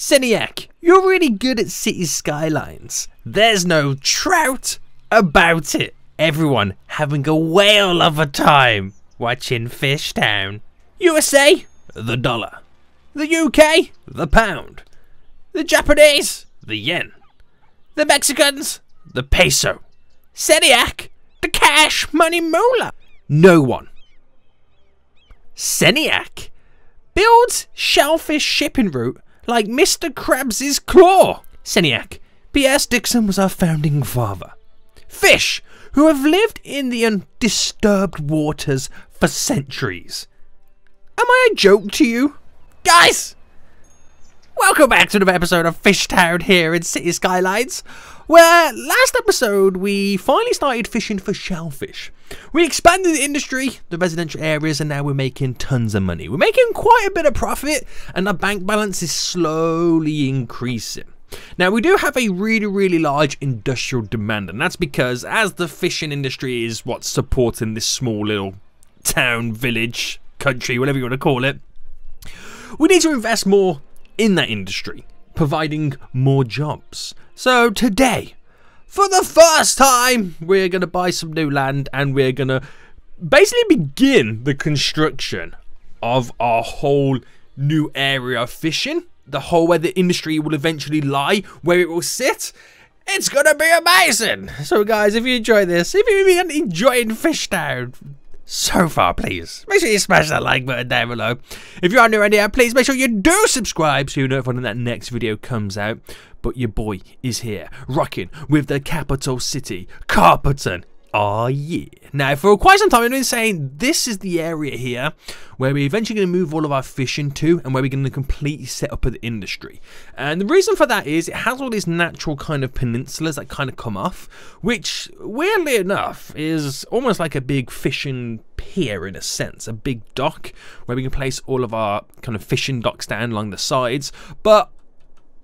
Seniac, you're really good at City Skylines. There's no trout about it. Everyone having a whale of a time watching Fishtown. USA, the dollar. The UK, the pound. The Japanese, the yen. The Mexicans, the peso. Seniac, the cash money mola. No one. Seniac builds shellfish shipping route like Mr. Krabs' claw. Seniac, P.S. Dixon was our founding father. Fish, who have lived in the undisturbed waters for centuries. Am I a joke to you? Guys, welcome back to another episode of Fishtown here in City Skylines, where last episode we finally started fishing for shellfish. We expanded the industry, the residential areas, and now we're making tons of money. We're making quite a bit of profit, and our bank balance is slowly increasing. Now, we do have a really, really large industrial demand, and that's because as the fishing industry is what's supporting this small little town, village, country, whatever you want to call it, we need to invest more in that industry, providing more jobs. So today, for the first time, we're going to buy some new land, and we're going to basically begin the construction of our whole new area of fishing. The whole where the industry will eventually lie, where it will sit. It's gonna be amazing. So guys, if you enjoy this, if you've been enjoying Fishtown so far, please make sure you smash that like button down below. If you are new around here, please make sure you do subscribe so you know when that next video comes out. But your boy is here, rocking with the capital city, Carpeton. Oh yeah. Now, for quite some time I've been saying this is the area here where we're eventually going to move all of our fishing to, and where we're going to completely set up the industry. And the reason for that is it has all these natural kind of peninsulas that kind of come off, which weirdly enough is almost like a big fishing pier in a sense, a big dock where we can place all of our kind of fishing docks down along the sides. But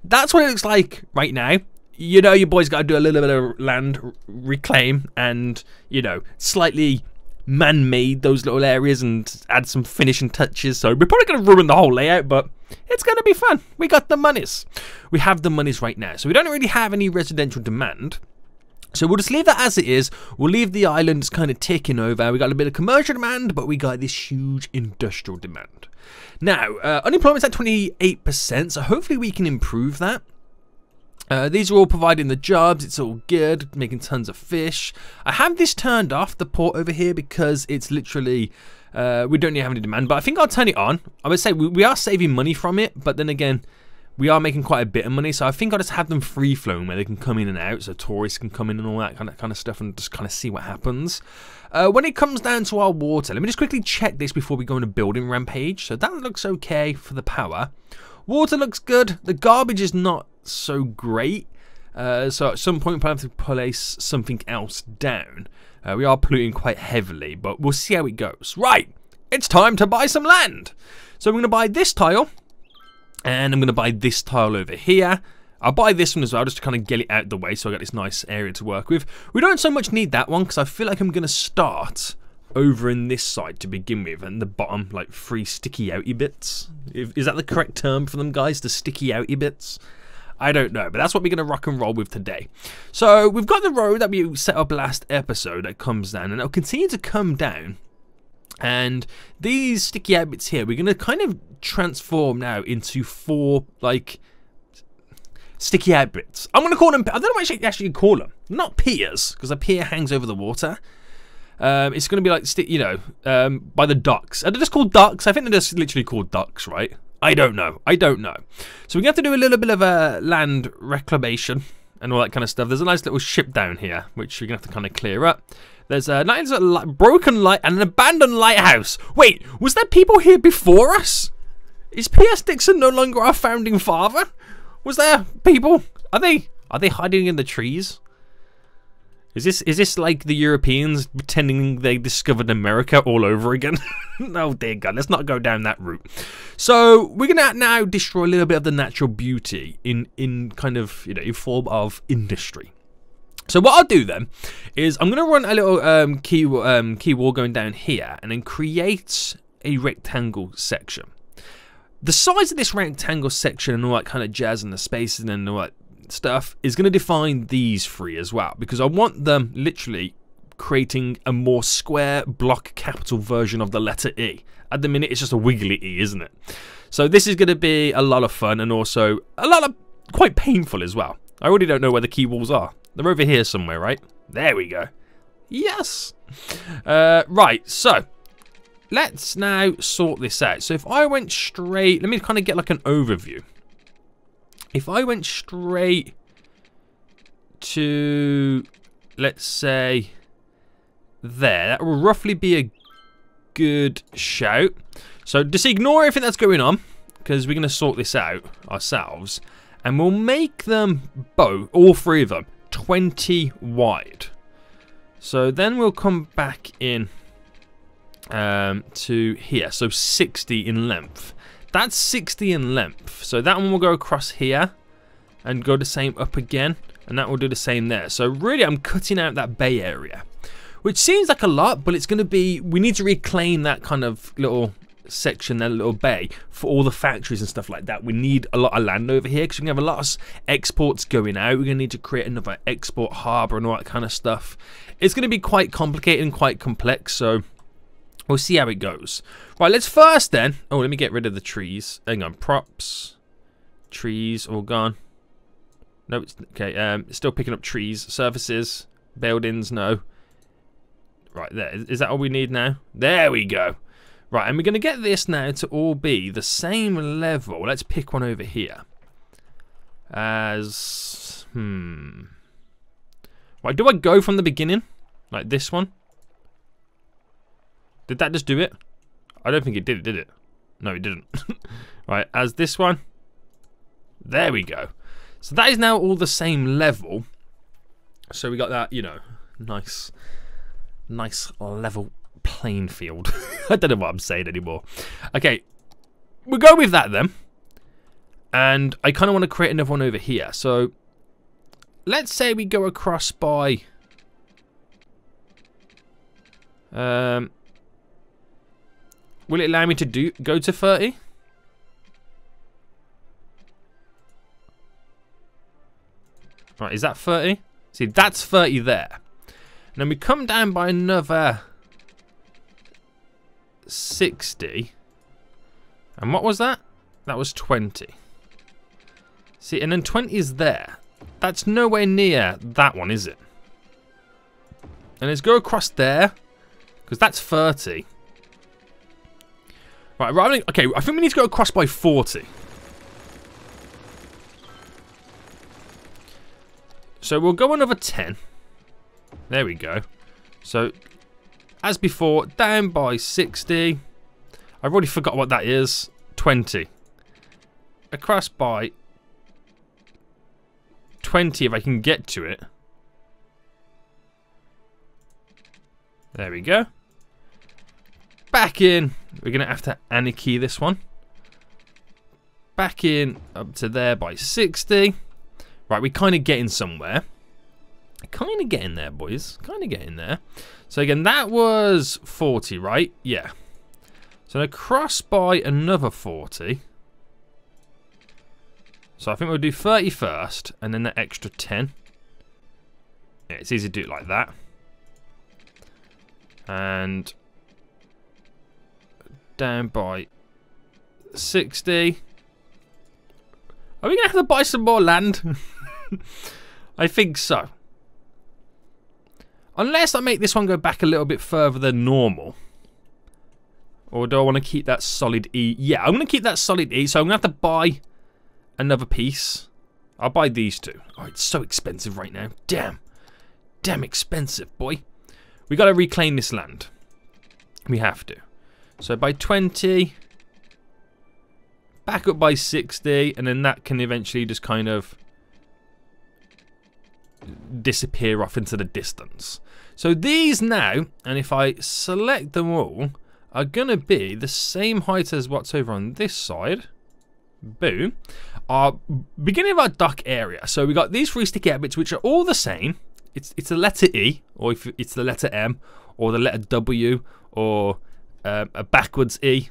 that's what it looks like right now. You know, your boy's got to do a little bit of land reclaim and, you know, slightly man-made those little areas and add some finishing touches. So we're probably going to ruin the whole layout, but it's going to be fun. We got the monies. We have the monies right now. So we don't really have any residential demand. So we'll just leave that as it is. We'll leave the islands kind of ticking over. We got a bit of commercial demand, but we got this huge industrial demand. Now, unemployment's at 28%, so hopefully we can improve that. These are all providing the jobs, it's all good, making tons of fish. I have this turned off, the port over here, because it's literally, we don't really have any demand, but I think I'll turn it on. I would say we are saving money from it, but then again, we are making quite a bit of money, so I think I'll just have them free-flowing where they can come in and out, so tourists can come in and all that kind of stuff and just kind of see what happens. When it comes down to our water, let me just quickly check this before we go on a building rampage. So that looks okay for the power. Water looks good, the garbage is not so great, so at some point we'll have to place something else down. We are polluting quite heavily, but we'll see how it goes. Right, it's time to buy some land. So I'm going to buy this tile, and I'm going to buy this tile over here. I'll buy this one as well, just to kind of get it out of the way, so I got this nice area to work with. We don't so much need that one, because I feel like I'm going to start over in this side to begin with, and the bottom, like, three sticky outy bits. Is that the correct term for them, guys? The sticky outy bits? I don't know, but that's what we're going to rock and roll with today. So we've got the road that we set up last episode that comes down, and it'll continue to come down. And these sticky out bits here, we're going to kind of transform now into four, like, sticky out bits. I'm going to call them, I don't know what I should actually call them. Not piers, because a pier hangs over the water. It's going to be like, you know, by the docks. Are they just called docks? I think they're just literally called docks, right? I don't know. I don't know. So we're going to have to do a little bit of a land reclamation and all that kind of stuff. There's a nice little ship down here, which we're going to have to kind of clear up. There's a nice broken light and an abandoned lighthouse. Wait, was there people here before us? Is P.S. Dixon no longer our founding father? Was there people? Are they hiding in the trees? Is this like the Europeans pretending they discovered America all over again? Oh dear God, let's not go down that route. So we're gonna now destroy a little bit of the natural beauty in kind of, you know, in form of industry. So what I'll do then is I'm gonna run a little key wall going down here, and then create a rectangle section. The size of this rectangle section and all that kind of jazz and the spacing and all that stuff is going to define these three as well, because I want them literally creating a more square block capital version of the letter E. At the minute, it's just a wiggly E, isn't it? So this is going to be a lot of fun and also a lot of quite painful as well. I already don't know where the key walls are. They're over here somewhere, right? There we go. Yes. Right, so let's now sort this out. So if I went straight, let me kind of get like an overview. If I went straight to, let's say, there, that will roughly be a good shout. So just ignore everything that's going on, because we're going to sort this out ourselves, and we'll make them both, all three of them, 20 wide. So then we'll come back in to here, so 60 in length. That's 60 in length. So that one will go across here and go the same up again, and that will do the same there. So really, I'm cutting out that bay area, which seems like a lot, but it's going to be, we need to reclaim that kind of little section, that little bay for all the factories and stuff like that. We need a lot of land over here because we can have a lot of exports going out. We're going to need to create another export harbour and all that kind of stuff. It's going to be quite complicated and quite complex, so we'll see how it goes. Right, let's first then, oh, let me get rid of the trees. Hang on, props, trees, all gone. No, it's okay. It's still picking up trees, surfaces, buildings, no. Right, there. Is that all we need now? There we go. Right, and we're going to get this now to all be the same level. Let's pick one over here. As, right, do I go from the beginning? Like this one? Did that just do it? I don't think it did it? No, it didn't. Right, as this one. There we go. So that is now all the same level. So we got that, you know, nice level playing field. I don't know what I'm saying anymore. Okay, we'll go with that then. And I kind of want to create another one over here. So let's say we go across by... will it allow me to go to 30? Right, is that 30? See, that's 30 there. And then we come down by another 60. And what was that? That was 20. See, and then 20 is there. That's nowhere near that one, is it? And let's go across there, because that's 30. Right, okay, I think we need to go across by 40. So we'll go another 10. There we go. So, as before, down by 60. I've already forgot what that is. 20. Across by 20 if I can get to it. There we go. Back in. We're going to have to anarchy this one. Back in up to there by 60. Right, we're kind of getting somewhere. Kind of getting there, boys. Kind of getting there. So again, that was 40, right? Yeah. So now cross by another 40. So I think we'll do 30 first, and then the extra 10. Yeah, it's easy to do it like that. And down by 60. Are we gonna have to buy some more land? I think so. Unless I make this one go back a little bit further than normal. Or do I want to keep that solid E? Yeah, I'm gonna keep that solid E, so I'm gonna have to buy another piece. I'll buy these two. Oh, it's so expensive right now. Damn. Damn expensive, boy. We gotta reclaim this land. We have to. So by 20, back up by 60, and then that can eventually just kind of disappear off into the distance. So these now, and if I select them all, are going to be the same height as what's over on this side. Boom. Our beginning of our dock area. So we got these three sticky out bits, which are all the same. It's the letter E, or if it's the letter M, or the letter W, or... a backwards E,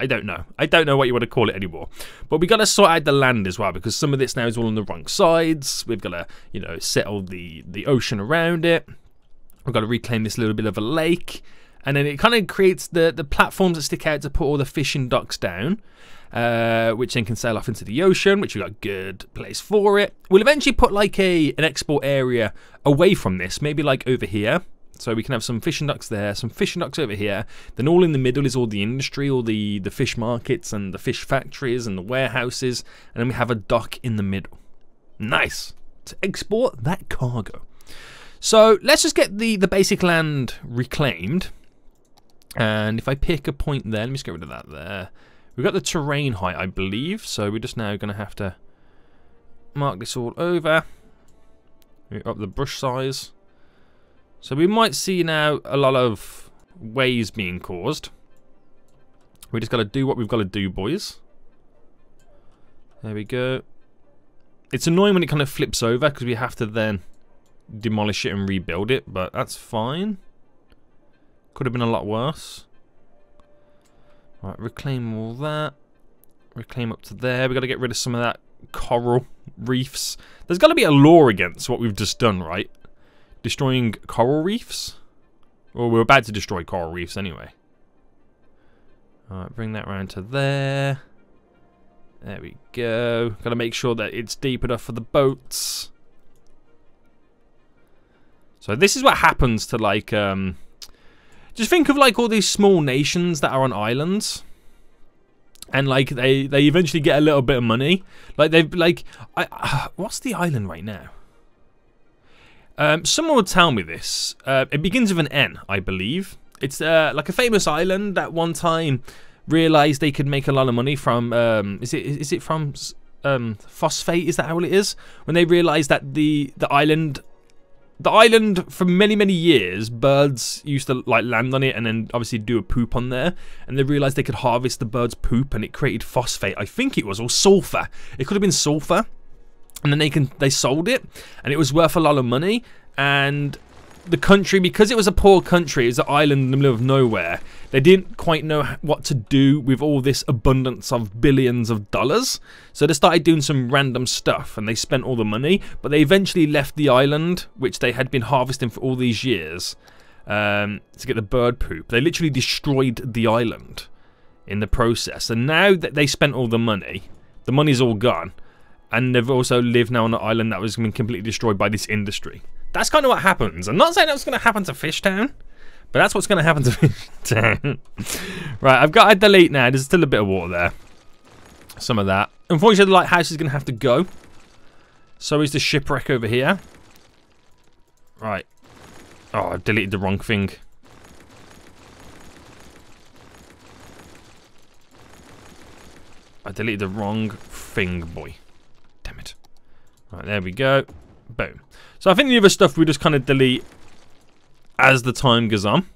I don't know. I don't know what you want to call it anymore. But we got to sort out the land as well, because some of this now is all on the wrong sides. We've got to, you know, settle the ocean around it. We've got to reclaim this little bit of a lake. And then it kind of creates the platforms that stick out to put all the fishing docks down, which then can sail off into the ocean, which we've got a good place for it. We'll eventually put like an export area away from this, maybe like over here. So we can have some fishing docks there, some fishing docks over here. Then all in the middle is all the industry, all the fish markets and the fish factories and the warehouses. And then we have a dock in the middle. Nice. To export that cargo. So let's just get the basic land reclaimed. And if I pick a point there, let me just get rid of that there. We've got the terrain height, I believe. So we're just now going to have to mark this all over. Up the brush size. So we might see now a lot of waves being caused. We just got to do what we've got to do, boys. There we go. It's annoying when it kind of flips over because we have to then demolish it and rebuild it, but that's fine. Could have been a lot worse. All right, reclaim all that. Reclaim up to there. We've got to get rid of some of that coral reefs. There's got to be a law against what we've just done, right? Destroying coral reefs? Well, we're about to destroy coral reefs anyway. Alright, bring that round to there. There we go. Gotta make sure that it's deep enough for the boats. So this is what happens to like, just think of like all these small nations that are on islands. And like they eventually get a little bit of money. Like they've like, what's the island right now? Someone would tell me this. It begins with an N, I believe. It's like a famous island that one time realised they could make a lot of money from... is it from phosphate? Is that how it is? When they realised that the island... The island, for many, many years, birds used to like land on it and then obviously do a poop on there. And they realised they could harvest the bird's poop and it created phosphate. I think it was, or sulphur. It could have been sulphur. And then they sold it, and it was worth a lot of money. And the country, because it was a poor country, it was an island in the middle of nowhere, they didn't quite know what to do with all this abundance of billions of dollars. So they started doing some random stuff, and they spent all the money. But they eventually left the island, which they had been harvesting for all these years, to get the bird poop. They literally destroyed the island in the process. And now that they spent all the money, the money's all gone. And they've also lived now on an island that was been completely destroyed by this industry. That's kind of what happens. I'm not saying that's going to happen to Fishtown, but that's what's going to happen to Fishtown. Right, I've got to delete now. There's still a bit of water there. Some of that. Unfortunately, the lighthouse is going to have to go. So is the shipwreck over here. Right. Oh, I've deleted the wrong thing. I deleted the wrong thing, boy. Right, there we go. Boom. So I think the other stuff we just kind of delete as the time goes on.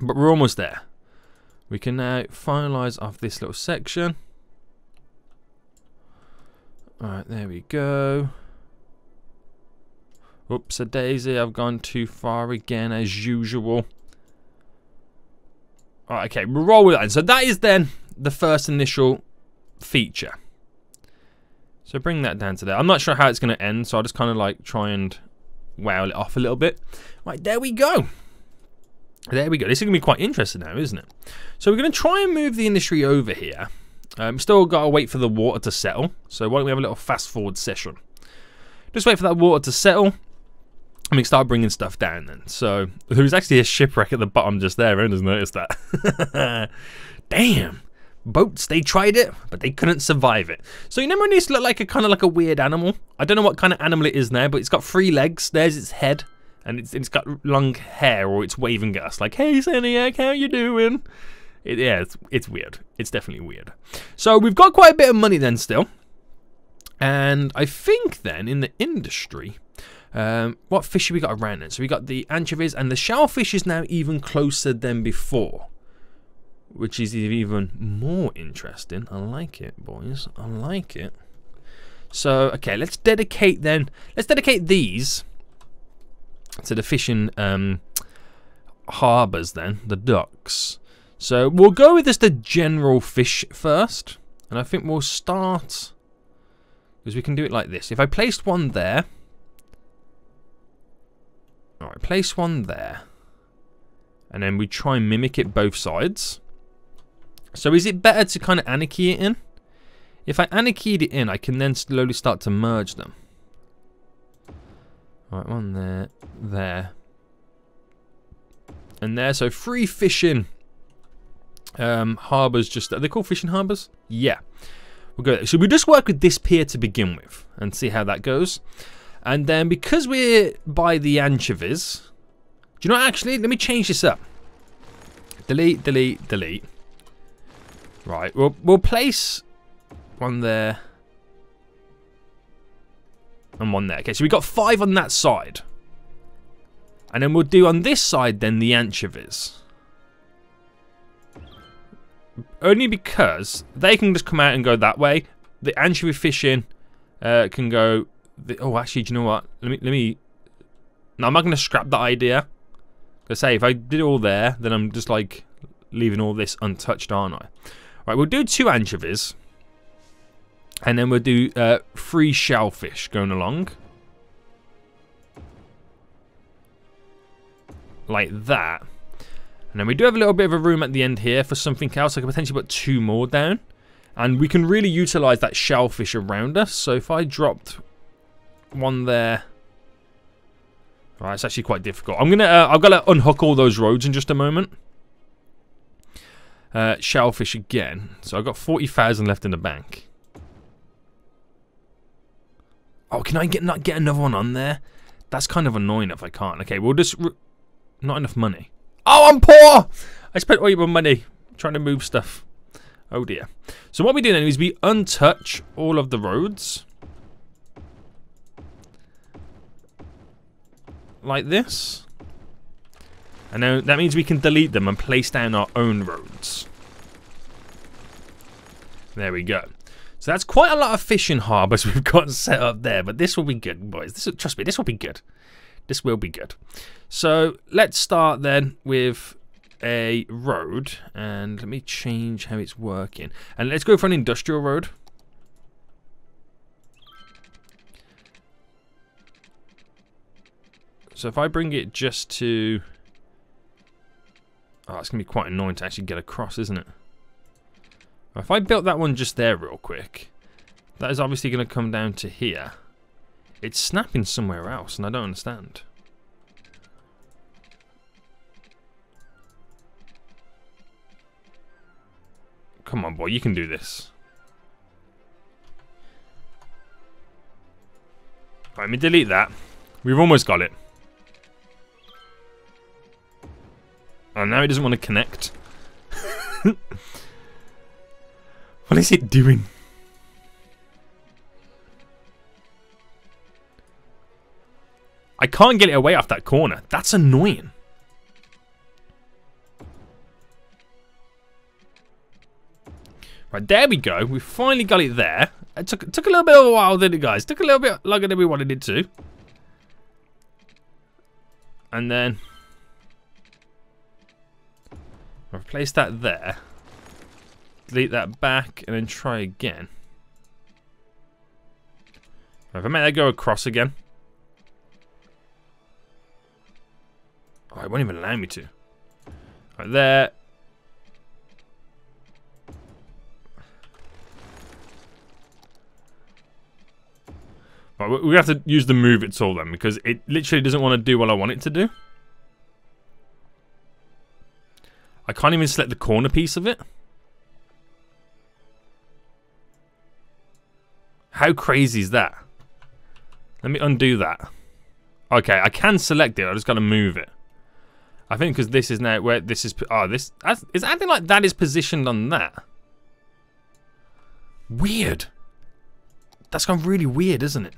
But we're almost there. We can now finalise off this little section. Alright, there we go. Oops, a daisy. I've gone too far again as usual. Alright, okay. We'll roll with that. So that is then the first initial feature. So bring that down to there. I'm not sure how it's going to end, so I'll just kind of like try and wow it off a little bit. Right, there we go. There we go. This is going to be quite interesting now, isn't it? So we're going to try and move the industry over here. Still got to wait for the water to settle. So why don't we have a little fast forward session. Just wait for that water to settle. And we can start bringing stuff down then. So there was actually a shipwreck at the bottom just there. Everyone has noticed that. Damn. Boats, they tried it, but they couldn't survive it. So you know when this looked like a kind of like a weird animal? I don't know what kind of animal it is now, but it's got three legs. There's its head, and it's got long hair, or it's waving at us like, "Hey, Seniac, how you doing?" It's weird. It's definitely weird. So we've got quite a bit of money then still, and I think then in the industry, what fish have we got around it? So we got the anchovies and the shellfish is now even closer than before. Which is even more interesting. I like it, boys. I like it. So, okay, let's dedicate then. Let's dedicate these to the fishing harbours then, the docks. So we'll go with just the general fish first. And I think we'll start, because we can do it like this. If I placed one there. Alright, place one there. And then we try and mimic it both sides. So is it better to kind of anarchy it in? If I anarchied it in, I can then slowly start to merge them. Alright, one there, there, and there. So free fishing harbours, just, are they called fishing harbours? Yeah. We'll go there. So we'll just work with this pier to begin with and see how that goes. And then because we're by the anchovies, do you know what, actually, let me change this up. Delete, delete, delete. Right, we'll place one there and one there. Okay, so we got 5 on that side. And then we'll do on this side then the anchovies. Only because they can just come out and go that way. The anchovy fishing can go... oh, actually, do you know what? Let me... No, I'm not going to scrap that idea. Let's say if I did it all there, then I'm just like leaving all this untouched, aren't I? Right, we'll do 2 anchovies. And then we'll do 3 shellfish going along. Like that. And then we do have a little bit of a room at the end here for something else. I could potentially put 2 more down. And we can really utilize that shellfish around us. So if I dropped one there. Alright, it's actually quite difficult. I've got to unhook all those roads in just a moment. Shellfish again. So I've got 40,000 left in the bank. Oh, can I not get another one on there? That's kind of annoying if I can't. Okay, we'll just... Not enough money. Oh, I'm poor! I spent all your money trying to move stuff. Oh dear. So what we do then is we untouch all of the roads. Like this. And now that means we can delete them and place down our own roads. There we go. So that's quite a lot of fishing harbours we've got set up there, but this will be good, boys. This, trust me, this will be good. This will be good. So let's start then with a road, and let me change how it's working. And let's go for an industrial road. So if I bring it just to... Oh, it's going to be quite annoying to actually get across, isn't it? If I built that one just there real quick, that is obviously going to come down to here. It's snapping somewhere else, and I don't understand. Come on, boy, you can do this. Right, let me delete that. We've almost got it. And now it doesn't want to connect. What is it doing? I can't get it away off that corner. That's annoying. Right, there we go. We finally got it there. It took a little bit of a while, didn't it, guys? Took a little bit longer than we wanted it to. And then... I've placed that there. Delete that back and then try again. If I make that go across again. Oh, it won't even allow me to. Right there. Right, we're going to have to use the move it tool then, because it literally doesn't want to do what I want it to do. I can't even select the corner piece of it. How crazy is that? Let me undo that. Okay, I can select it. I just got to move it. I think because this is now where this is. Oh, this is acting like that is positioned on that. Weird. That's gone really weird, isn't it?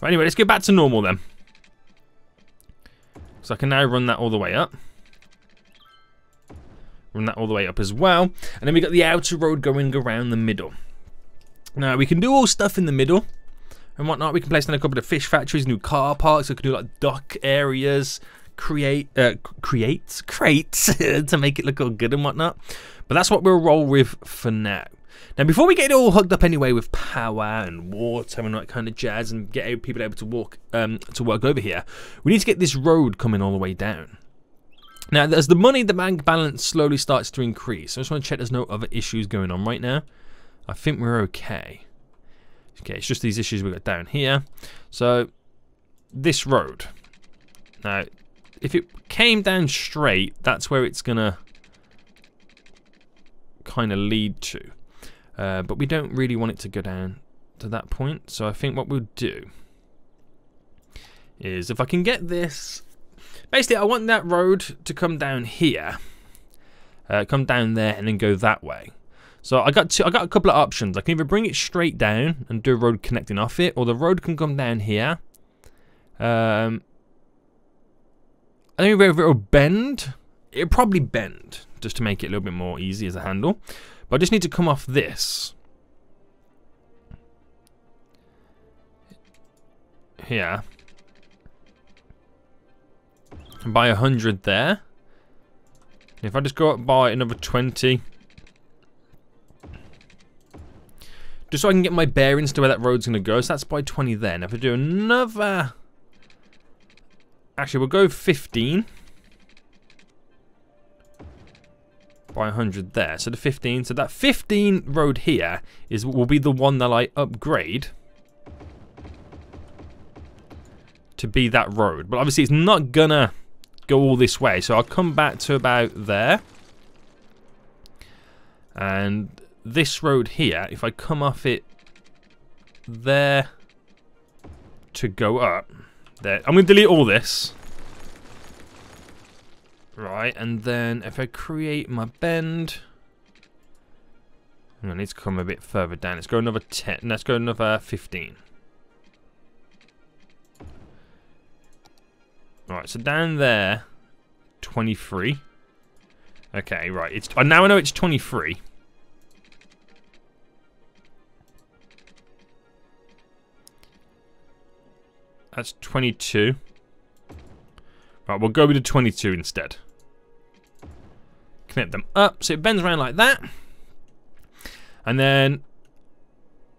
Right, anyway, let's get back to normal then. So I can now run that all the way up. Run that all the way up as well, and then we got the outer road going around the middle. Now, we can do all stuff in the middle and whatnot. We can place down a couple of fish factories, new car parks. We can do like dock areas, creates crates to make it look all good and whatnot. But that's what we'll roll with for now. Now, before we get it all hooked up anyway with power and water and that kind of jazz and get people able to walk to work over here, we need to get this road coming all the way down. Now, as the money, the bank balance slowly starts to increase. So I just want to check there's no other issues going on right now. I think we're okay. Okay, it's just these issues we got down here. So, this road. Now, if it came down straight, that's where it's going to kind of lead to. But we don't really want it to go down to that point. So, I think what we'll do is if I can get this... Basically, I want that road to come down here, come down there, and then go that way. So I got a couple of options. I can either bring it straight down and do a road connecting off it, or the road can come down here. I don't know if it'll bend. It'll probably bend just to make it a little bit more easy as a handle. But I just need to come off this here. By 100 there. If I just go up by another 20, just so I can get my bearings to where that road's gonna go. So that's by 20 there. Now if I do another, actually we'll go 15 by 100 there. So the 15. So that 15 road here is will be the one that I upgrade to be that road. But obviously it's not gonna go all this way, so I'll come back to about there, and this road here, if I come off it there to go up there, I'm gonna delete all this, right? And then if I create my bend, I need to come a bit further down. Let's go another 10. Let's go another 15. Alright, so down there, 23. Okay, right. It's now I know it's 23. That's 22. Right, we'll go with the 22 instead. Connect them up, so it bends around like that, and then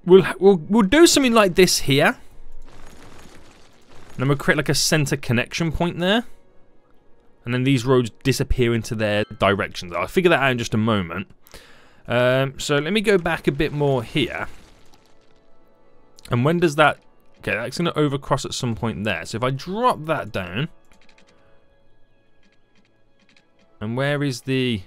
we'll do something like this here. Then we'll create like a center connection point there. And then these roads disappear into their directions. I'll figure that out in just a moment. So let me go back a bit more here. And when does that... Okay, that's going to overcross at some point there. So if I drop that down... And where is the...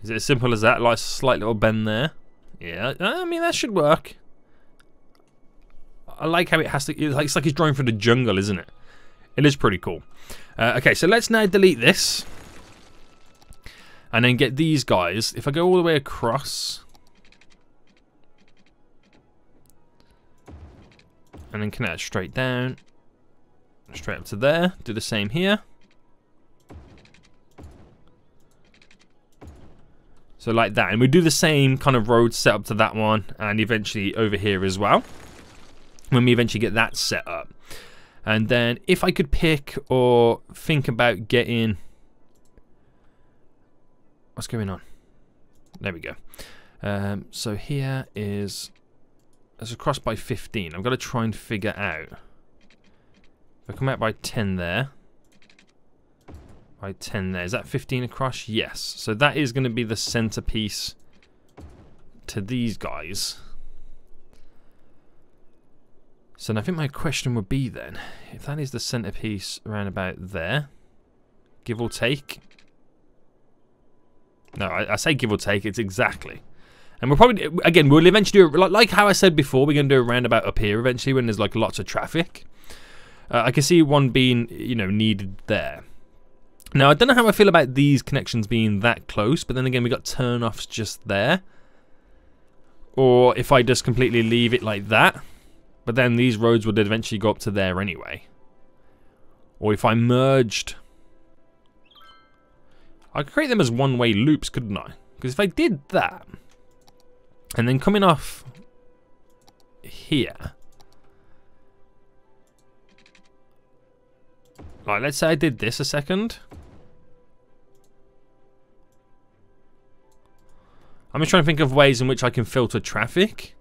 Is it as simple as that? Like a slight little bend there. Yeah, I mean that should work. I like how it has to. It's like he's driving through the jungle, isn't it? It is pretty cool. Okay, so let's now delete this, and then get these guys. If I go all the way across, and then connect straight down, straight up to there. Do the same here. So like that, and we do the same kind of road set up to that one, and eventually over here as well, when we eventually get that set up. And then if I could pick or think about getting, what's going on? There we go. So here is, that's across by 15. I've got to try and figure out. If I come out by 10 there. By 10 there. Is that 15 across? Yes. So that is going to be the centerpiece to these guys. So I think my question would be then, if that is the centerpiece around about there, give or take. No, I say give or take, it's exactly. And we'll probably, again, we'll eventually do, like how I said before, we're going to do a roundabout up here eventually when there's like lots of traffic. I can see one being, you know, needed there. Now, I don't know how I feel about these connections being that close, but then again, we got turn-offs just there. Or if I just completely leave it like that, but then these roads would eventually go up to there anyway. Or if I merged... I could create them as one-way loops, couldn't I? Because if I did that, and then coming off here. Right, let's say I did this a second. I'm just trying to think of ways in which I can filter traffic.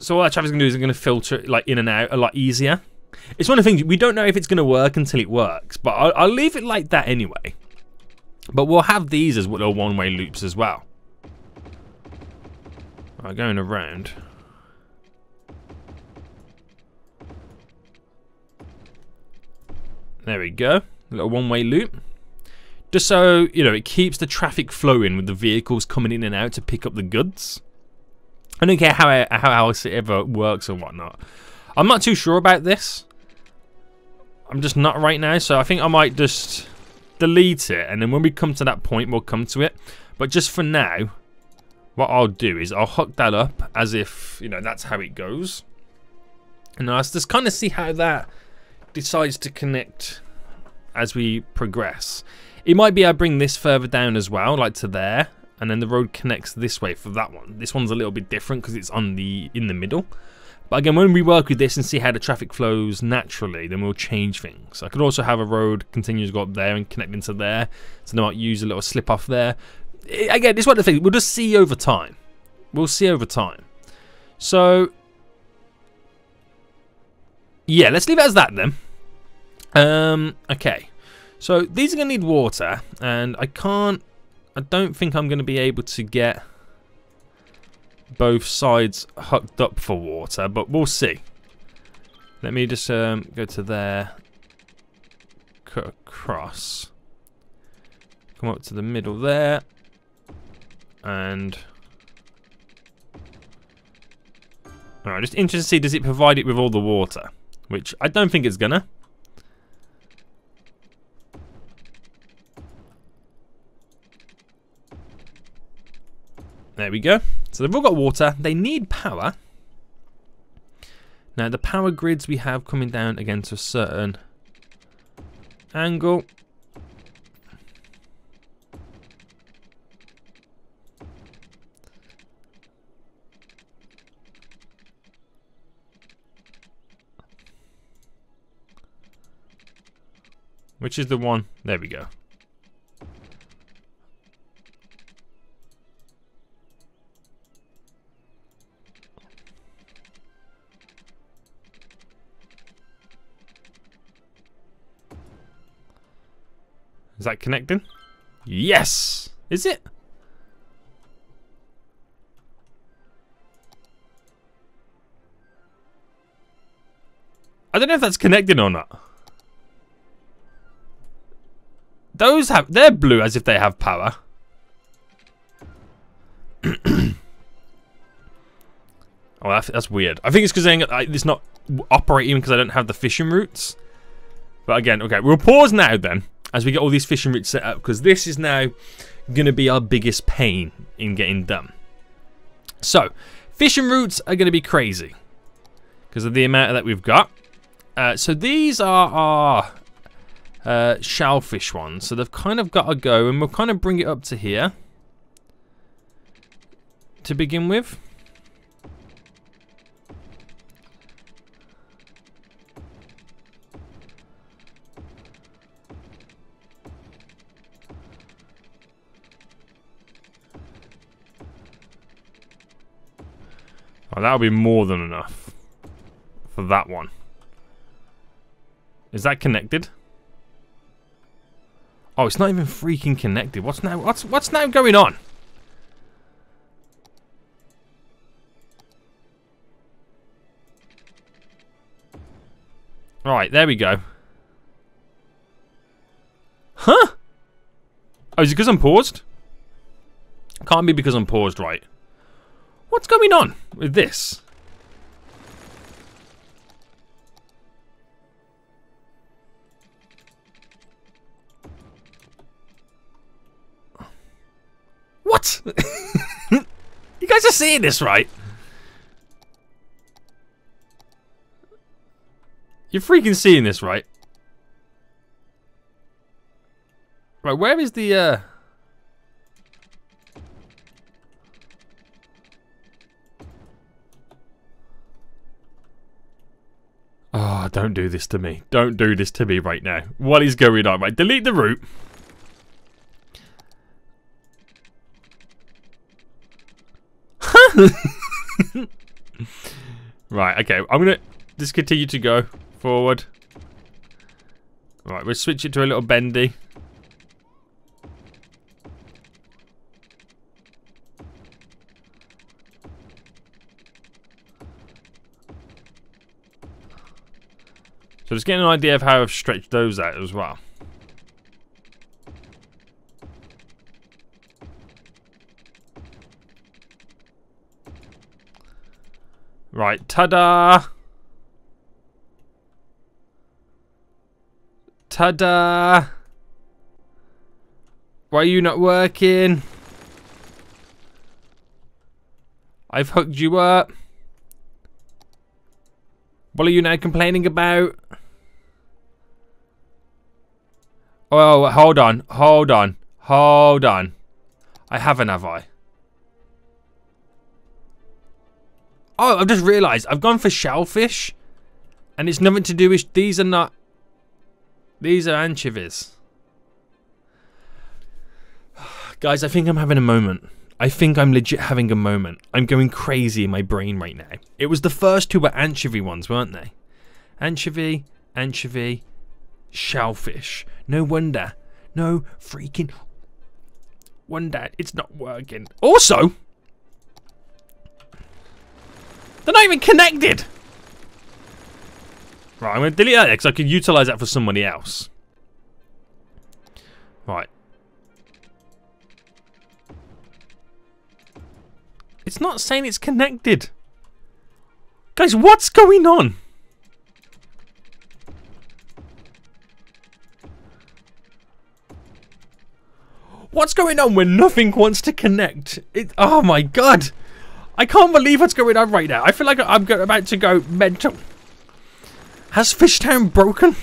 So all that traffic's gonna do is it's gonna filter like in and out a lot easier. It's one of the things, we don't know if it's gonna work until it works, but I'll leave it like that anyway. But we'll have these as little one-way loops as well. Right, going around. There we go, a little one-way loop. Just so, you know, it keeps the traffic flowing with the vehicles coming in and out to pick up the goods. I don't care how else it ever works or whatnot. I'm not too sure about this. I'm just not right now, so I think I might just delete it, and then when we come to that point, we'll come to it. But just for now, what I'll do is I'll hook that up as if, you know, that's how it goes. And I'll just kind of see how that decides to connect as we progress. It might be I bring this further down as well, like to there, and then the road connects this way for that one. This one's a little bit different because it's on the in the middle. But again, when we work with this and see how the traffic flows naturally, then we'll change things. I could also have a road continue to go up there and connect into there, so they might use a little slip off there. Again, it's one of the things, we'll just see over time. We'll see over time. So, yeah, let's leave it as that then. Okay, so these are going to need water, and I don't think I'm going to be able to get both sides hooked up for water, but we'll see. Let me just go to there, cut across, come up to the middle there, and all right, just interested to see, does it provide it with all the water, which I don't think it's gonna. There we go. So they've all got water. They need power. Now the power grids we have coming down again to a certain angle. Which is the one? There we go. Is that connecting? Yes! Is it? I don't know if that's connecting or not. Those have, they're blue as if they have power. Oh, that's weird. I think it's because it's not operating because I don't have the fishing routes. But again, okay, we'll pause now then, as we get all these fishing routes set up, because this is now going to be our biggest pain in getting done. So, fishing routes are going to be crazy because of the amount that we've got. So these are our shellfish ones. So they've kind of got to go, and we'll kind of bring it up to here to begin with. Oh, that'll be more than enough for that one. Is that connected? Oh, it's not even freaking connected. What's now going on? Right, there we go. Huh? Oh, is it because I'm paused? Can't be because I'm paused, right? What's going on with this? What? You guys are seeing this, right? You're freaking seeing this, right? Right, where is the Oh, don't do this to me. Don't do this to me right now. What is going on? Right, delete the route. Right, okay. I'm gonna just continue to go forward. Right, we'll switch it to a little bendy. So just getting an idea of how I've stretched those out as well. Right, ta-da! Ta-da! Why are you not working? I've hooked you up. What are you now complaining about? Oh, hold on, hold on, hold on. I haven't, have I? Oh, I've just realised I've gone for shellfish, and it's nothing to do with these. Are not these are anchovies, guys? I think I'm having a moment. I think I'm legit having a moment. I'm going crazy in my brain right now. It was the first two were anchovy ones, weren't they? Anchovy, anchovy, shellfish. No wonder. No freaking wonder it's not working. Also, they're not even connected. Right, I'm going to delete that because I can utilise that for somebody else. Right. It's not saying it's connected. Guys, what's going on? What's going on when nothing wants to connect? Oh my god. I can't believe what's going on right now. I feel like I'm about to go mental. Has Fishtown broken?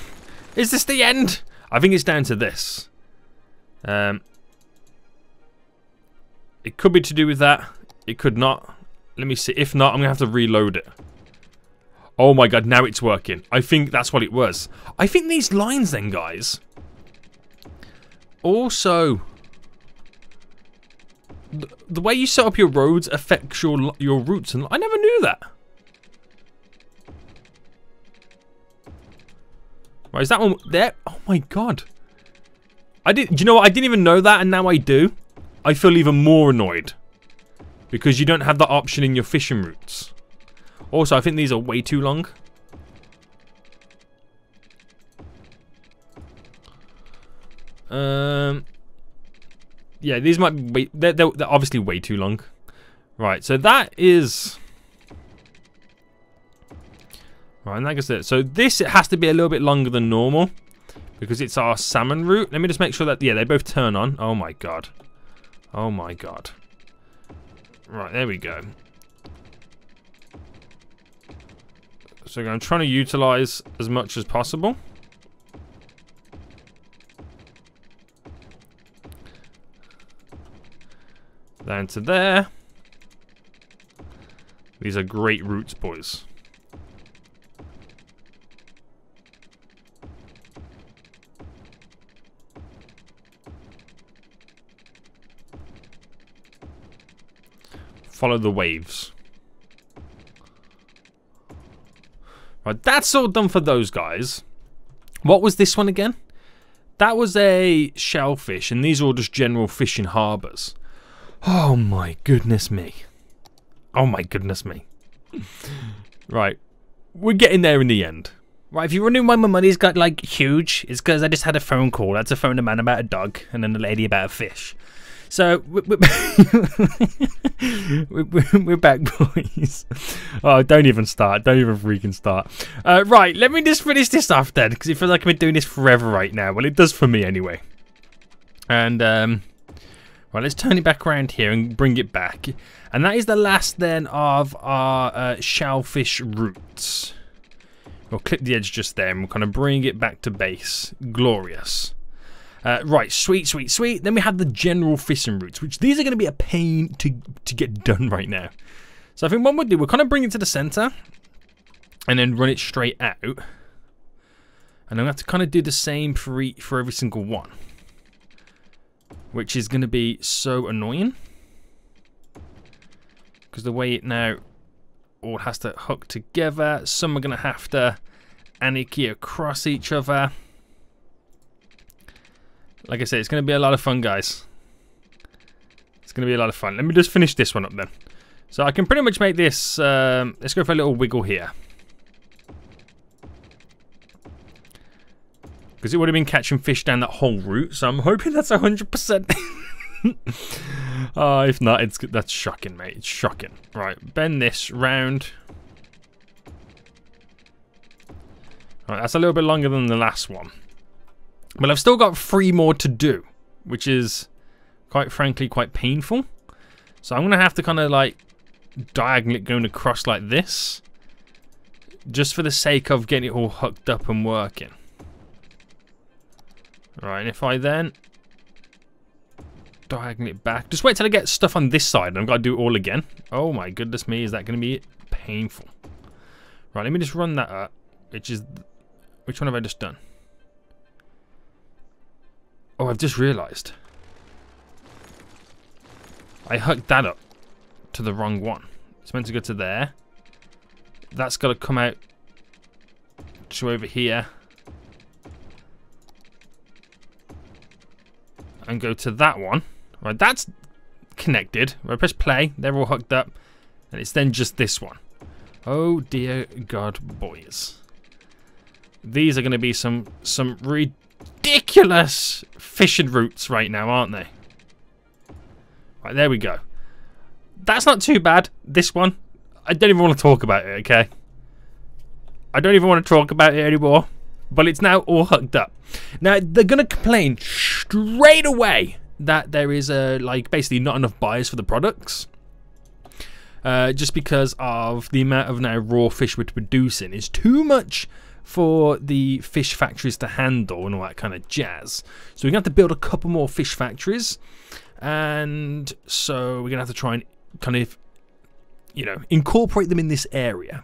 Is this the end? I think it's down to this. It could be to do with that. It could not. Let me see. If not, I'm going to have to reload it. Oh my god, now it's working. I think that's what it was. I think these lines then, guys. Also, the way you set up your roads affects your routes. And I never knew that. Right, is that one there? Oh my god. Do you know what? I didn't even know that, and now I do. I feel even more annoyed. Because you don't have that option in your fishing routes. Also, I think these are way too long. Yeah, these might be... They're obviously way too long. Right, so that is... Right, and that goes there. So this, it has to be a little bit longer than normal. Because it's our salmon route. Let me just make sure that... Yeah, they both turn on. Oh my god. Oh my god. Right, there we go. So I'm trying to utilize as much as possible. Down to there. These are great routes, boys. Follow the waves. Right, that's all done for those guys. What was this one again? That was a shellfish, and these are all just general fishing harbours. Oh my goodness me. Oh my goodness me. Right, we're getting there in the end. Right, if you're wondering why my money's got like huge, it's because I just had a phone call. I had to phone a man about a dog, and then a lady about a fish. So, we're back, boys. Oh, don't even start. Don't even freaking start. Right, let me just finish this off then, because it feels like I've been doing this forever right now. Well, it does for me anyway. And, well, let's turn it back around here and bring it back. And that is the last then of our shellfish routes. We'll clip the edge just there and we'll kind of bring it back to base. Glorious. Right, sweet. Then we have the general fishing routes, which these are going to be a pain to get done right now. So I think what we'll do, we'll kind of bring it to the center and then run it straight out. And I'm going to have to kind of do the same for every single one, which is going to be so annoying, because the way it now all has to hook together, some are going to have to anarchy across each other. Like I said, it's going to be a lot of fun, guys. It's going to be a lot of fun. Let me just finish this one up then. So I can pretty much make this, let's go for a little wiggle here, because it would have been catching fish down that whole route, so I'm hoping that's 100%. If not, that's shocking, mate. It's shocking. Right, bend this round. Right, that's a little bit longer than the last one, but I've still got 3 more to do, which is, quite frankly, quite painful. So I'm going to have to kind of like diagonally going across like this, just for the sake of getting it all hooked up and working. Right, and if I then diagonally it back, just wait till I get stuff on this side and I've got to do it all again. Oh my goodness me, is that going to be painful? Right, let me just run that up, which one have I just done? Oh, I've just realised I hooked that up to the wrong one. It's meant to go to there. That's got to come out to over here and go to that one. Right, that's connected. Right, press play. They're all hooked up. And it's then just this one. Oh dear God, boys. These are going to be some ridiculous fishing routes right now, aren't they? Right, there we go. That's not too bad, this one. I don't even want to talk about it, okay? I don't even want to talk about it anymore. But it's now all hooked up. Now, they're going to complain straight away that there is like basically not enough buyers for the products. Just because of the amount of now raw fish we're producing is too much for the fish factories to handle and all that kind of jazz. So we're going to have to build a couple more fish factories. And so we're going to have to try and kind of, you know, incorporate them in this area.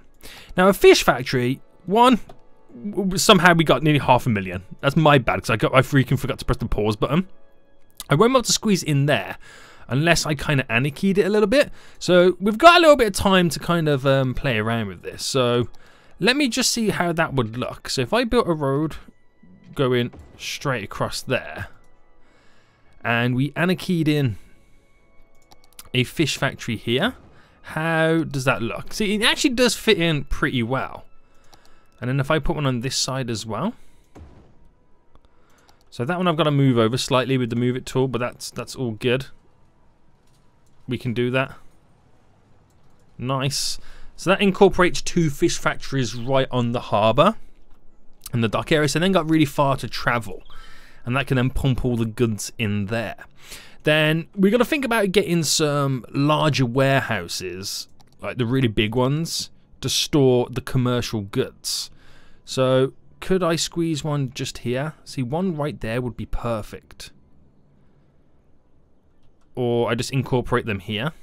Now, a fish factory, one... somehow we got nearly 500,000. That's my bad, because I freaking forgot to press the pause button. I won't be able to squeeze in there unless I kind of anarchied it a little bit. So we've got a little bit of time to kind of play around with this. So let me just see how that would look. So if I built a road going straight across there, and we anarchied in a fish factory here, how does that look? See, it actually does fit in pretty well. And then if I put one on this side as well. So that one I've got to move over slightly with the move it tool, but that's all good. We can do that. Nice. So that incorporates 2 fish factories right on the harbour and the dock area. So then got really far to travel. And that can then pump all the goods in there. Then we've got to think about getting some larger warehouses, like the really big ones, to store the commercial goods. So could I squeeze one just here? See, one right there would be perfect. Or I just incorporate them here.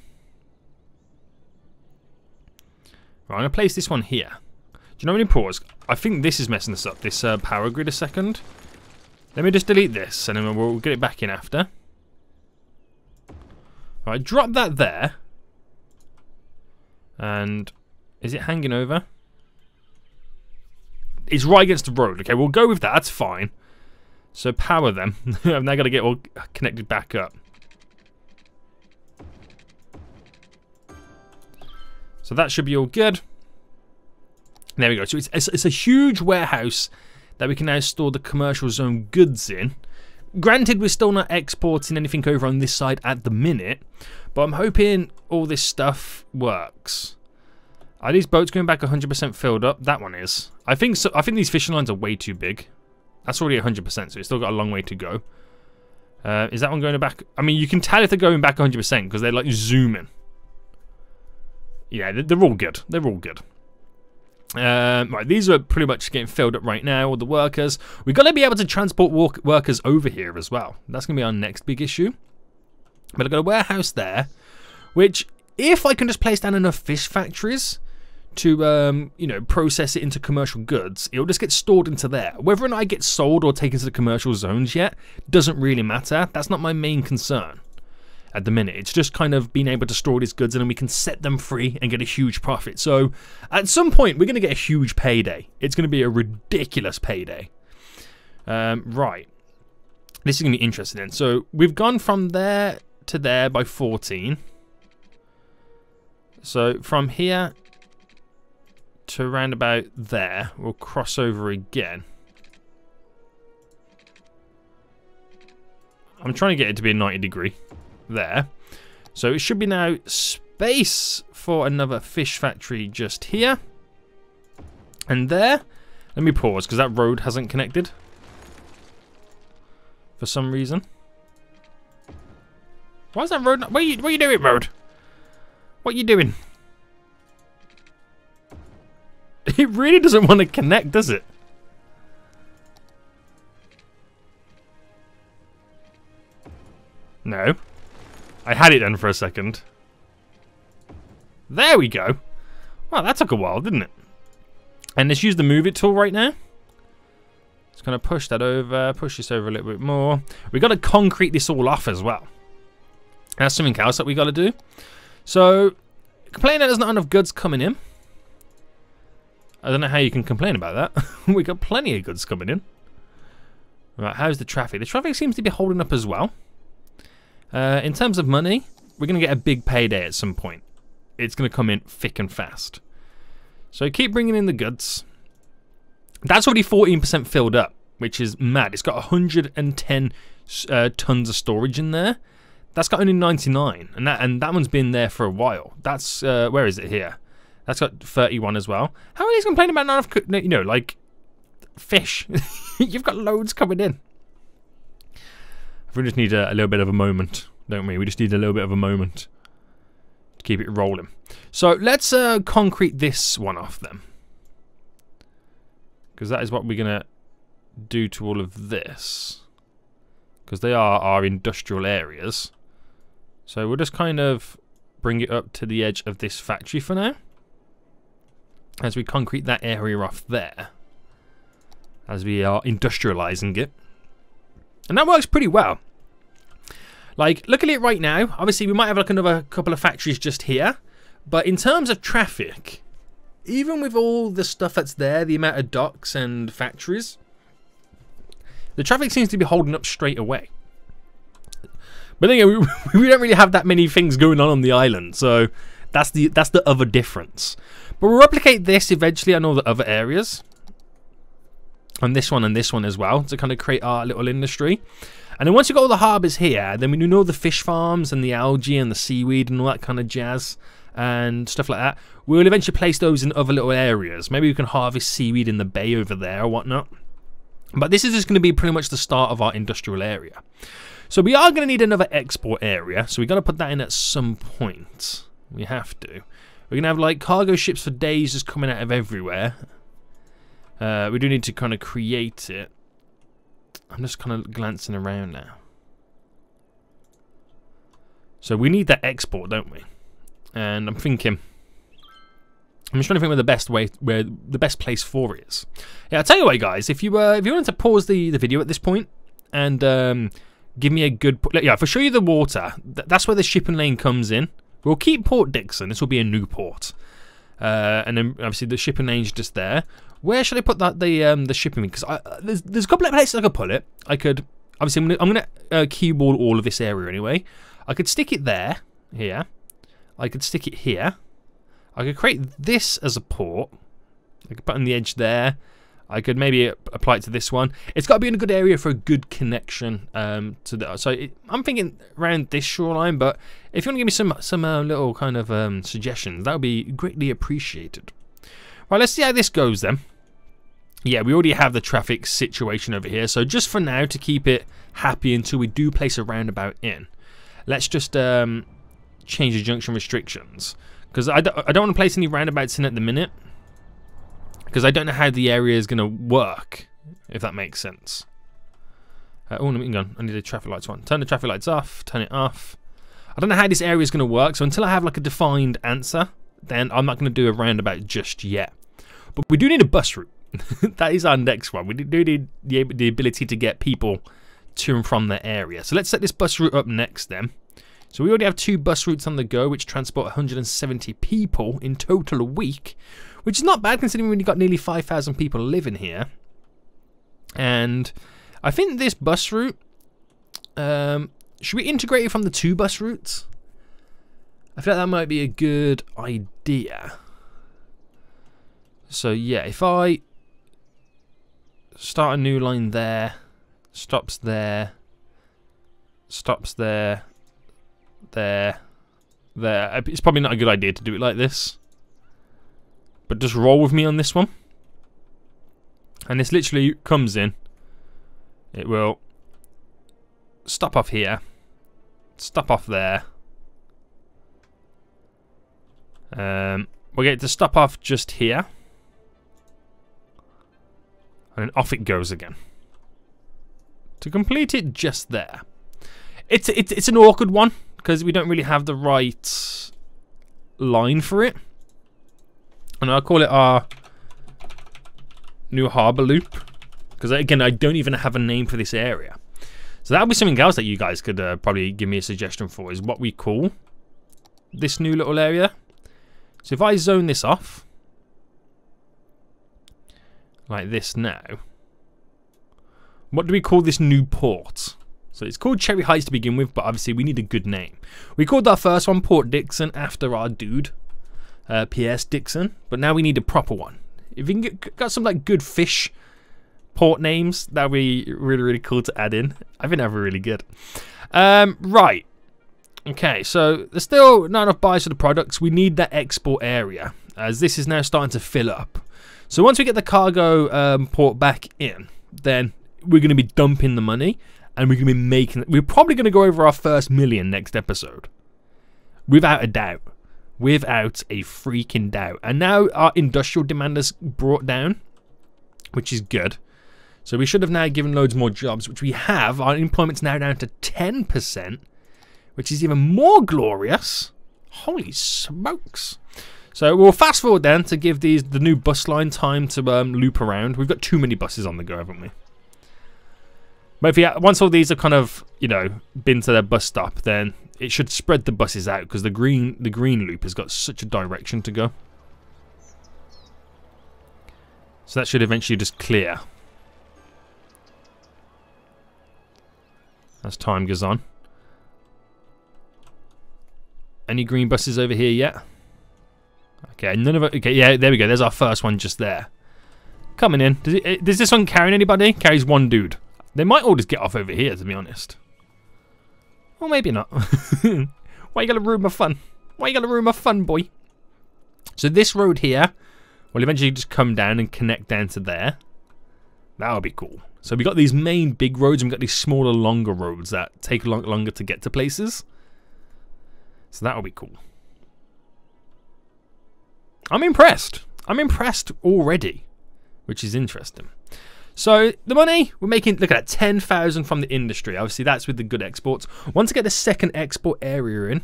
Right, I'm gonna place this one here. Do you know how many pause? I think this is messing us up, this power grid a second. Let me just delete this and then we'll get it back in after. Right, drop that there. And is it hanging over? It's right against the road. Okay, we'll go with that. That's fine. So power them. I've now got to get all connected back up. So that should be all good. There we go. So it's a huge warehouse that we can now store the commercial zone goods in. Granted, we're still not exporting anything over on this side at the minute, but I'm hoping all this stuff works. Are these boats going back 100% filled up? That one is. I think so. I think these fishing lines are way too big. That's already 100%, so it's still got a long way to go. Is that one going back? I mean, you can tell if they're going back 100% because they're like zooming. Yeah, they're all good. They're all good. Right, these are pretty much getting filled up right now, all the workers. We've got to be able to transport workers over here as well. That's going to be our next big issue. But I've got a warehouse there, which if I can just place down enough fish factories to, you know, process it into commercial goods, it'll just get stored into there. Whether or not I get sold or taken to the commercial zones yet doesn't really matter. That's not my main concern at the minute. It's just kind of being able to store these goods and then we can set them free and get a huge profit. So at some point, we're going to get a huge payday. It's going to be a ridiculous payday. Right. This is going to be interesting then. So we've gone from there to there by 14. So from here to around about there, we'll cross over again. I'm trying to get it to be a 90 degree there. So it should be now space for another fish factory just here. And there. Let me pause because that road hasn't connected for some reason. Why is that road not... What are you doing, road? What are you doing? It really doesn't want to connect, does it? No. I had it done for a second. There we go. Wow, that took a while, didn't it? And let's use the move it tool right now. Just kind of push that over, push this over a little bit more. We've got to concrete this all off as well. That's something else that we got to do. So, complain that there's not enough goods coming in. I don't know how you can complain about that. We got plenty of goods coming in. Right, how's the traffic? The traffic seems to be holding up as well. In terms of money, we're going to get a big payday at some point. It's going to come in thick and fast. So keep bringing in the goods. That's already 14% filled up, which is mad. It's got 110 tons of storage in there. That's got only 99, and that one's been there for a while. That's where is it here? That's got 31 as well. How are these complaining about not enough, you know, like fish? You've got loads coming in. We just need a little bit of a moment, don't we? We just need a little bit of a moment to keep it rolling. So let's concrete this one off then, because that is what we're gonna do to all of this, because they are our industrial areas. So we'll just kind of bring it up to the edge of this factory for now, as we concrete that area off there, as we are industrializing it. And that works pretty well. Like, look at it right now. Obviously, we might have like another couple of factories just here. But in terms of traffic, even with all the stuff that's there, the amount of docks and factories, the traffic seems to be holding up straight away. But then again, we don't really have that many things going on the island. So that's the other difference. But we'll replicate this eventually on all the other areas. On this one and this one as well, to kind of create our little industry. And then once you've got all the harbours here, then we do all the fish farms and the algae and the seaweed and all that kind of jazz and stuff like that. We'll eventually place those in other little areas. Maybe we can harvest seaweed in the bay over there or whatnot. But this is just going to be pretty much the start of our industrial area. So we are going to need another export area, so we've got to put that in at some point. We have to. We're going to have like cargo ships for days just coming out of everywhere. We do need to kind of create it. I'm just kind of glancing around now. So we need that export, don't we? And I'm just trying to think where the best place for it is. Yeah, I'll tell you what, guys. If you wanted to pause the video at this point and give me a good, yeah, if I show you the water, that's where the shipping lane comes in. We'll keep Port Dixon. This will be a new port. And then obviously the shipping lane's just there. Where should I put that the shipping? Because there's a couple of places I could put it. I could obviously I'm gonna key wall all of this area anyway. I could stick it there, here. I could stick it here. I could create this as a port. I could put on the edge there. I could maybe apply it to this one. It's got to be in a good area for a good connection to the. So I'm thinking around this shoreline. But if you want to give me some little kind of suggestions, that would be greatly appreciated. Right, let's see how this goes then. Yeah, we already have the traffic situation over here. So just for now, to keep it happy until we do place a roundabout in, let's just change the junction restrictions. Because I don't want to place any roundabouts in at the minute. because I don't know how the area is going to work, if that makes sense. Oh, no, hang on. I need the traffic lights on. Turn the traffic lights off. Turn it off. I don't know how this area is going to work, so until I have like a defined answer, then I'm not going to do a roundabout just yet. But we do need a bus route. That is our next one. We do need the ability to get people to and from their area. So let's set this bus route up next then. So we already have 2 bus routes on the go, which transport 170 people in total a week, which is not bad considering we've got nearly 5,000 people living here. And I think this bus route, should we integrate it from the 2 bus routes? I feel like that might be a good idea. So yeah, if I start a new line there, stops there, stops there, there, there. It's probably not a good idea to do it like this. But just roll with me on this one. And this literally comes in. It will stop off here, stop off there. We'll get it to stop off just here. And then off it goes again. To complete it just there. It's an awkward one because we don't really have the right line for it. And I'll call it our new harbour loop. Because again, I don't even have a name for this area. So that would be something else that you guys could probably give me a suggestion for, is what we call this new little area. So if I zone this off, like this now, what do we call this new port? So it's called Cherry Heights to begin with, but obviously we need a good name. We called our first one Port Dixon after our dude, P.S. Dixon, but now we need a proper one. If we can get some like good fish port names, that'd be really, really cool to add in. I think that'd be really good. Right. Okay, so there's still not enough buyers for the products. We need that export area, as this is now starting to fill up. So once we get the cargo port back in, then we're going to be dumping the money, and we're going to be making... We're probably going to go over our first million next episode. Without a doubt. Without a freaking doubt. And now our industrial demand is brought down, which is good. So we should have now given loads more jobs, which we have. Our employment's now down to 10%, which is even more glorious. Holy smokes. So we'll fast forward then to give the new bus line time to loop around. We've got too many buses on the go, haven't we? But if you, once all these have kind of, you know, been to their bus stop, then it should spread the buses out because the green loop has got such a direction to go. So that should eventually just clear as time goes on. Any green buses over here yet? Okay, none of it. Okay, yeah, there we go. There's our first one just there. Coming in. Does this one carry anybody? Carries one dude. They might all just get off over here, to be honest. Or maybe not. Why you gonna ruin my fun? Why you gonna ruin my fun, boy? So this road here will eventually just come down and connect down to there. That'll be cool. So we got these main big roads and we've got these smaller, longer roads that take a lot longer to get to places. So that'll be cool. I'm impressed. I'm impressed already, which is interesting. So the money we're making, look at that, 10,000 from the industry. Obviously, that's with the good exports. Once I get the second export area in,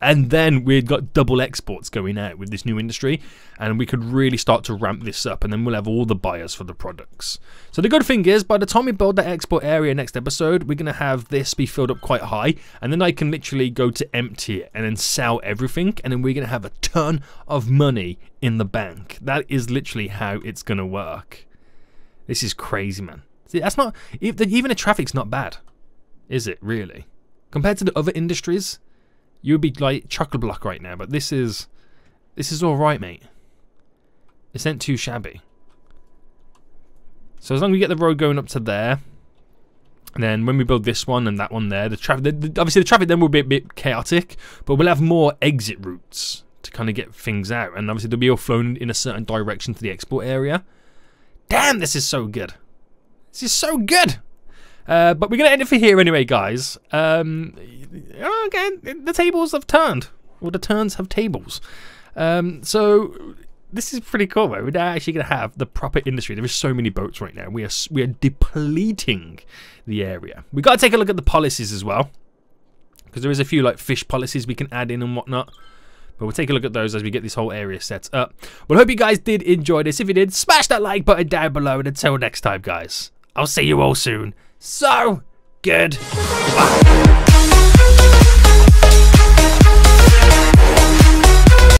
and then we've got double exports going out with this new industry, and we could really start to ramp this up, and then we'll have all the buyers for the products. So the good thing is, by the time we build that export area next episode, we're going to have this be filled up quite high, and then I can literally go to empty it and then sell everything, and then we're going to have a ton of money in the bank. That is literally how it's going to work. This is crazy, man. See, that's not... Even the traffic's not bad, is it, really? Compared to the other industries... You would be like chock-a-block right now, but this is all right, mate. This ain't too shabby. So as long as we get the road going up to there, and then when we build this one and that one there, the traffic, obviously the traffic then will be a bit chaotic, but we'll have more exit routes to kind of get things out, and obviously they'll be all flown in a certain direction to the export area. Damn, this is so good. This is so good. But we're going to end it for here anyway, guys. Okay, the tables have turned. Well, the turns have tables. So This is pretty cool, though. We're actually going to have the proper industry. There are so many boats right now. We are depleting the area. We've got to take a look at the policies as well, because there is a few like fish policies we can add in and whatnot. But we'll take a look at those as we get this whole area set up. Well, I hope you guys did enjoy this. If you did, smash that like button down below. And until next time, guys, I'll see you all soon. So, good. Bye.